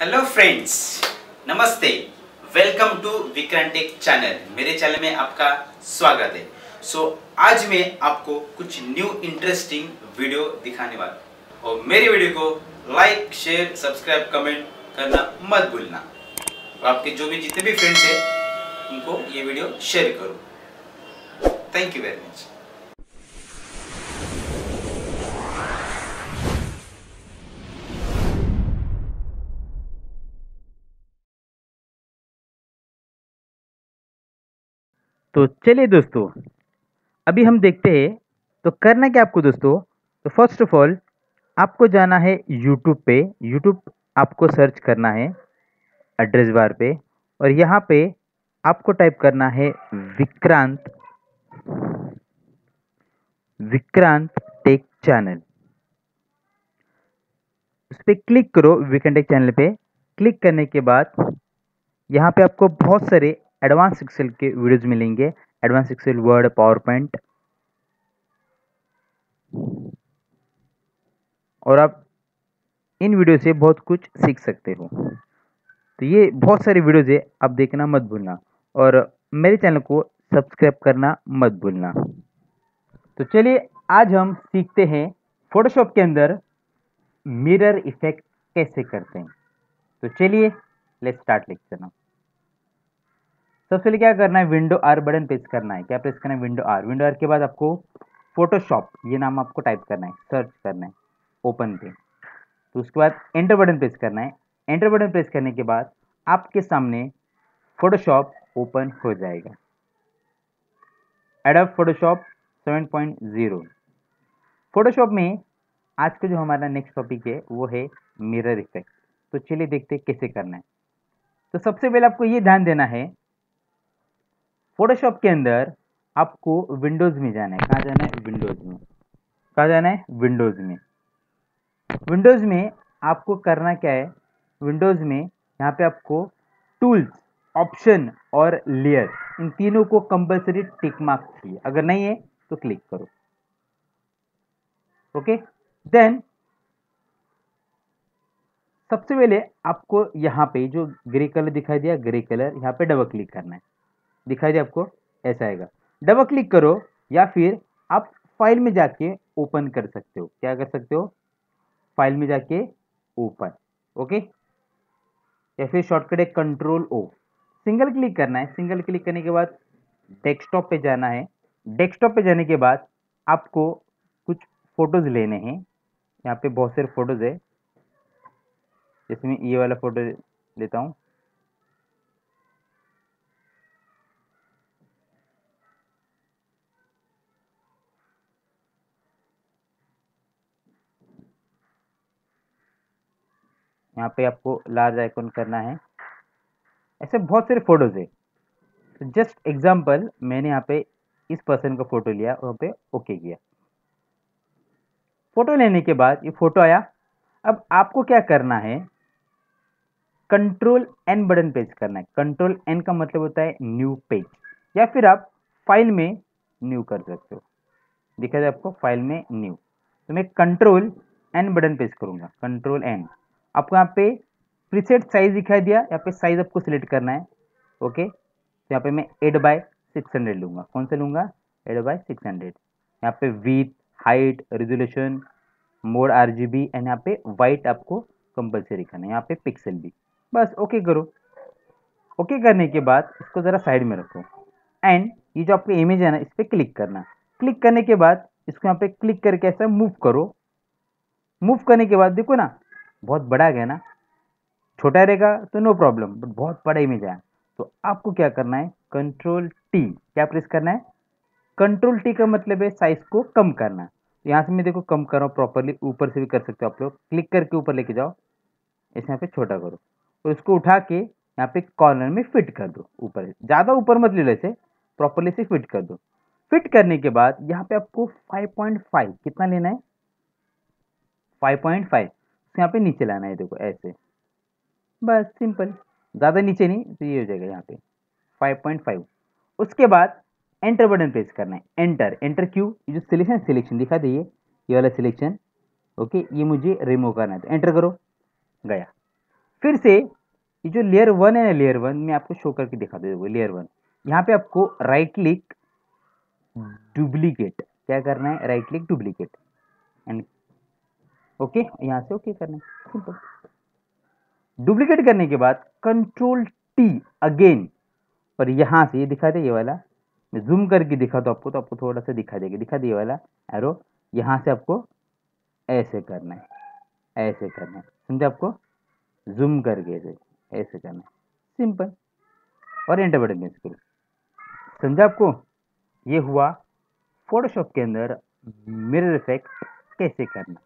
Hello friends, नमस्ते। Welcome to Vikrant tech channel. मेरे channel में आपका स्वागत है। आज मैं आपको कुछ न्यू इंटरेस्टिंग वीडियो दिखाने वाला हूं और मेरे वीडियो को लाइक, शेयर, सब्सक्राइब, कमेंट करना मत भूलना। और आपके जितने भी फ्रेंड्स हैं उनको ये वीडियो शेयर करो। Thank you very much. तो चलिए दोस्तों, अभी हम देखते हैं तो करना क्या आपको दोस्तों। तो फर्स्ट ऑफ ऑल आपको जाना है YouTube पे। YouTube आपको सर्च करना है एड्रेस बार पे और यहाँ पे आपको टाइप करना है विक्रांत टेक चैनल। उस पर क्लिक करो, विक्रांत टेक चैनल पे क्लिक करने के बाद यहाँ पे आपको बहुत सारे एडवांस एक्सेल के वीडियोस मिलेंगे। Advance excel, word, power point, और आप इन वीडियो से बहुत कुछ सीख सकते हो। तो ये बहुत सारे वीडियोस है, आप देखना मत भूलना और मेरे चैनल को सब्सक्राइब करना मत भूलना। तो चलिए आज हम सीखते हैं फोटोशॉप के अंदर मिरर इफेक्ट कैसे करते हैं। तो चलिए लेट्स स्टार्ट लेक्चर नाउ। सबसे पहले क्या करना है, विंडो आर बटन प्रेस करना है। क्या प्रेस करना है? Window are. विंडो आर के बाद आपको फोटोशॉप ये नाम आपको टाइप करना है, सर्च करना है ओपन पे। तो उसके बाद एंटर बटन प्रेस करना है। एंटर बटन प्रेस करने के बाद आपके सामने फोटोशॉप ओपन हो जाएगा। Adobe Photoshop 7.0। फोटोशॉप में आज का जो हमारा नेक्स्ट टॉपिक है वो है मिरर इफेक्ट। तो चलिए देखते हैं कैसे करना है। तो सबसे पहले आपको ये ध्यान देना है, फोटोशॉप के अंदर आपको विंडोज़ में जाना है। कहाँ जाना है? विंडोज़ में। कहाँ जाना है? विंडोज़ में। विंडोज़ में आपको करना क्या है, विंडोज़ में यहाँ पे आपको टूल्स, ऑप्शन और लेयर, इन तीनों को कंपल्सरी टिक मार्क चाहिए। अगर नहीं है तो क्लिक करो। ओके, देन सबसे पहले आपको यहाँ पे जो ग्रे कलर दिखाई दिया, ग्रे कलर यहाँ पे डबल क्लिक करना है। दिखाई दे आपको, ऐसा आएगा। डबल क्लिक करो या फिर आप फाइल में जाके ओपन कर सकते हो। क्या कर सकते हो? फाइल में जाके ओपन, ओके। या फिर शॉर्टकट है कंट्रोल ओ। सिंगल क्लिक करना है। सिंगल क्लिक करने के बाद डेस्कटॉप पे जाना है। डेस्कटॉप पे जाने के बाद आपको कुछ फोटोज़ लेने हैं। यहाँ पे बहुत सारे फोटोज़ है, जैसे मैं ये वाला फोटो लेता हूँ। यहाँ पे आपको लार्ज आइकॉन करना है। ऐसे बहुत सारे फोटोज़ है। तो जस्ट एग्जांपल मैंने यहाँ पे इस पर्सन का फ़ोटो लिया और यहाँ पे ओके किया। फ़ोटो लेने के बाद ये फ़ोटो आया। अब आपको क्या करना है, कंट्रोल एन बटन प्रेस करना है। कंट्रोल एन का मतलब होता है न्यू पेज, या फिर आप फाइल में न्यू कर सकते हो। दिखा जाए आपको, फाइल में न्यू। तो मैं कंट्रोल एन बटन प्रेस करूँगा। Control N. आपको यहाँ पे प्रीसेट साइज़ दिखाई दिया। यहाँ पे साइज़ आपको सिलेक्ट करना है, ओके। तो यहाँ पे मैं 8x600 लूँगा। कौन सा लूँगा? 8x600। यहाँ पे width, height, resolution, mode RGB, and यहाँ पे वाइट आपको कंपल्सरी करना है। यहाँ पे पिक्सल भी। बस ओके करो। ओके करने के बाद इसको ज़रा साइड में रखो एंड ये जो आपकी इमेज है ना, इस पर क्लिक करना। क्लिक करने के बाद इसको यहाँ पे क्लिक करके ऐसा मूव करो। मूव करने के बाद देखो ना, बहुत बड़ा गया ना। छोटा रहेगा तो नो प्रॉब्लम, बट बहुत बड़ा इमेज आया तो आपको क्या करना है, कंट्रोल टी। क्या प्रेस करना है? कंट्रोल टी का मतलब है साइज को कम करना। यहाँ से मैं देखो कम कर रहा हूँ प्रॉपरली। ऊपर से भी कर सकते हो आप लोग, क्लिक करके ऊपर लेके जाओ। ऐसे यहाँ पे छोटा करो और इसको उठा के यहाँ पे कॉर्नर में फिट कर दो। ऊपर ज़्यादा ऊपर मत ले लो, इसे प्रॉपरली से फिट कर दो। फिट करने के बाद यहाँ पे आपको 5.5 कितना लेना है, 5.5 यहाँ पे नीचे लाना है। देखो ऐसे, बस सिंपल, ज़्यादा नीचे नहीं तो ये हो जाएगा यहाँ पे 5.5। उसके बाद एंटर बटन प्रेस करना है। एंटर। एंटर क्यों? ये जो सिलेक्शन दिखा दे, ये वाला सिलेक्शन, ओके, ये मुझे रिमूव करना है। तो एंटर करो, गया। फिर से ये जो लेयर वन है ना, लेयर वन मैं आपको शो करके दिखा दूंगा। लेयर वन यहाँ पे आपको राइट क्लिक डुप्लीकेट क्या करना है, right click duplicate and okay, यहाँ से ओके करना है सिंपल। डुप्लीकेट करने के बाद कंट्रोल टी अगेन, और यहाँ से ये दिखा दे, ये वाला मैं जूम करके दिखा दो आपको, तो आपको थोड़ा सा दिखा देगा, दिखा दे ये वाला एरो, यहाँ से आपको ऐसे करना है, ऐसे करना है, समझे, आपको जूम करके ऐसे ऐसे करना है सिंपल, और एंटर बटन प्रेस करो, समझा आपको। ये हुआ फोटोशॉप के अंदर मिरर इफेक्ट कैसे करना।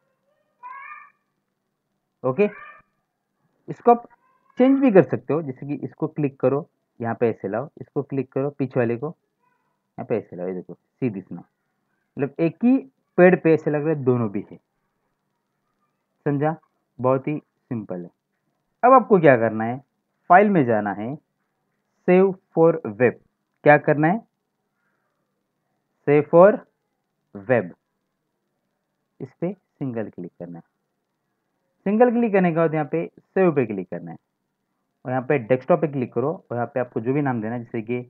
ओके, इसको आप चेंज भी कर सकते हो, जैसे कि इसको क्लिक करो, यहाँ पे ऐसे लाओ, इसको क्लिक करो, पीछे वाले को यहाँ पे ऐसे लाओ, ये देखो सीधी सुना, मतलब एक ही पेड़ पे ऐसे लग रहा है दोनों भी है, समझा, बहुत ही सिंपल है। अब आपको क्या करना है, फाइल में जाना है, सेव फॉर वेब, क्या करना है, सेव फॉर वेब, इस पे सिंगल क्लिक करना है। सिंगल क्लिक करने के बाद यहाँ पे सेव पे क्लिक करना है, और यहाँ पे डेस्कटॉप पे क्लिक करो, और यहाँ पे आपको जो भी नाम देना है, जैसे कि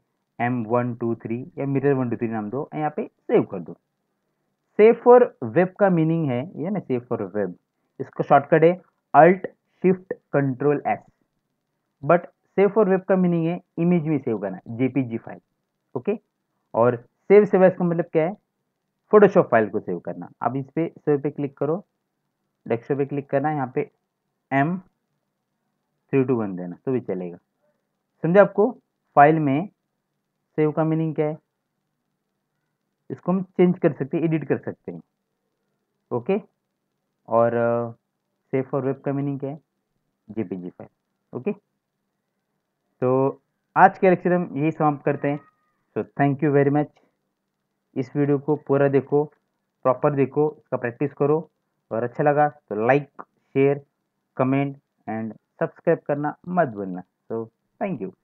M123 या Mirror 123 नाम दो, और यहाँ पे सेव कर दो। सेव फॉर वेब का मीनिंग है ये ना, सेव फॉर वेब, इसका शॉर्टकट है Alt Shift Control S, but save for web का मीनिंग है इमेज में सेव करना, JPG फाइल, ओके। और सेव सेव एज का मतलब क्या है, फोटोशॉप फाइल को सेव करना। अब इस पे सेव पे क्लिक करो, डेस्कटॉप पे क्लिक करना, यहाँ पे M321 देना तो भी चलेगा, समझे आपको। फाइल में सेव का मीनिंग क्या है, इसको हम चेंज कर सकते हैं, एडिट कर सकते हैं, ओके। और सेव फॉर वेब का मीनिंग क्या है, JPG फाइल, ओके। तो आज के लेक्चर हम यही समाप्त करते हैं। So thank you very much. इस वीडियो को पूरा देखो, प्रॉपर देखो, इसका प्रैक्टिस करो, और अच्छा लगा तो like, share, comment and subscribe करना मत भूलना। So thank you.